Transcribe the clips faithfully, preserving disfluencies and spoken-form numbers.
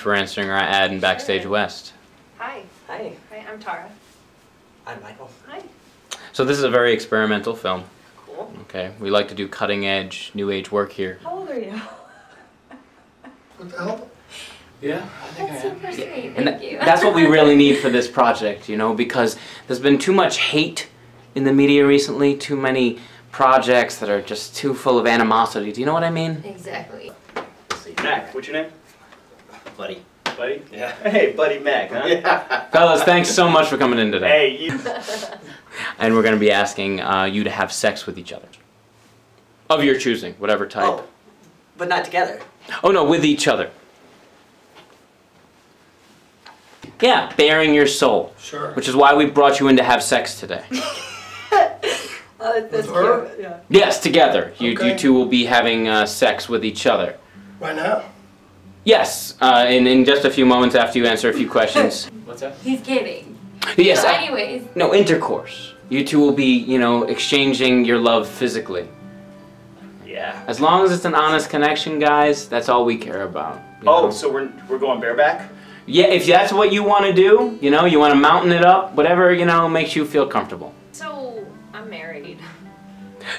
for answering our ad in Backstage sure. West. Hi. Hi. Hi, I'm Tara. I'm Michael. Hi. So this is a very experimental film. Cool. Okay, we like to do cutting edge, new age work here. How old are you? What the hell? Yeah, I think that's I am. Super sweet, yeah. thank and you. That's what we really need for this project, you know, because there's been too much hate in the media recently, too many projects that are just too full of animosity. Do you know what I mean? Exactly. Mac, what's your name? Buddy. Buddy? Yeah. Hey, Buddy Mac, huh? Yeah. Fellas, thanks so much for coming in today. Hey, you. And we're going to be asking uh, you to have sex with each other. Of your choosing, whatever type. Oh, but not together. Oh, no, with each other. Yeah, bearing your soul. Sure. Which is why we brought you in to have sex today. uh, with her? Yeah. Yes, together. You, okay. you two will be having uh, sex with each other. Right now? Yes, uh, in, in just a few moments after you answer a few questions. What's that? He's kidding. Yes. So anyways. I, no, intercourse. You two will be, you know, exchanging your love physically. Yeah. As long as it's an honest connection, guys, that's all we care about. Oh, know? So we're, we're going bareback? Yeah, if that's what you want to do, you know, you want to mountain it up, whatever, you know, makes you feel comfortable. So, I'm married.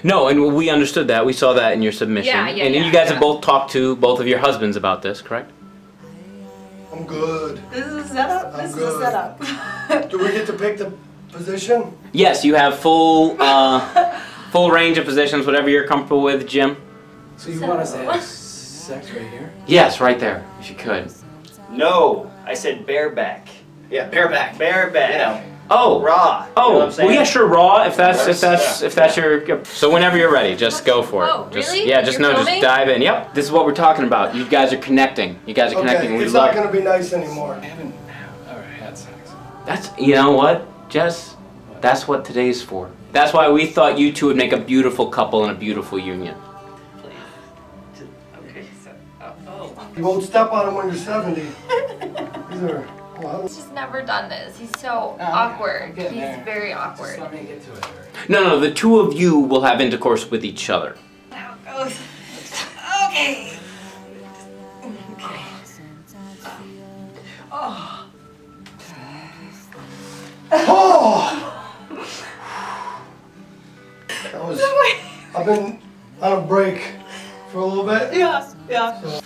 No, and we understood that. We saw that in your submission. Yeah, yeah, and yeah, you guys yeah. have both talked to both of your husbands about this, correct? I'm good. This is a setup? I'm this good. is a setup. Do we get to pick the position? Yes, you have full, uh, full range of positions, whatever you're comfortable with, Jim. So you so, want us to have sex right here? Yes, right there, if you could. No. I said bareback. Yeah, bareback. Bareback. Yeah. Oh, raw. Oh, you know what I'm saying? Well, yeah, sure, raw. If that's if that's yeah. if that's yeah. your. So whenever you're ready, just go for it. Oh, really? Just, yeah, just you're no, filming? Just dive in. Yep, this is what we're talking about. You guys are connecting. You guys are okay, connecting. We it's love. Not gonna be nice anymore. I haven't ever had sex. That's you know what, Jess. That's what today's for. That's why we thought you two would make a beautiful couple and a beautiful union. Okay. So, oh, oh. You won't step on him when you're seventy. He's just never done this. He's so oh, awkward. He's there. very awkward. Just let me get to it. No, no, the two of you will have intercourse with each other. Now it goes. Okay. Okay. Oh. Oh. That was, I've been on a break for a little bit. Yeah, yeah. So.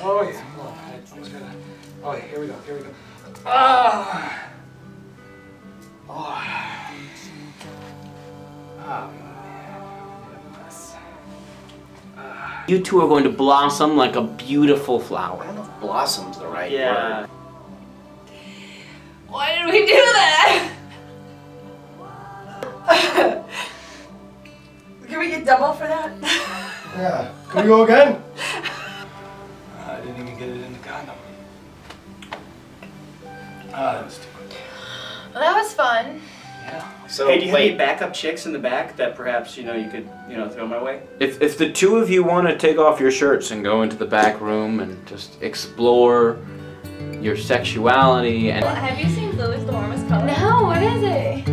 Oh, yeah. Oh, yeah, here we go, here we go. Oh! Oh! Oh, man. You two are going to blossom like a beautiful flower. I don't know if blossom's the right yeah. word. Why did we do that? Can we get double for that? Yeah. Can we go again? I didn't even get it in the condom. Ah, that was stupid. Well, that was fun. Yeah. So, hey, do you have any backup chicks in the back that perhaps, you know, you could, you know, throw my way? If, if the two of you want to take off your shirts and go into the back room and just explore your sexuality and... Well, have you seen Louis the Warmest Color? No, what is it?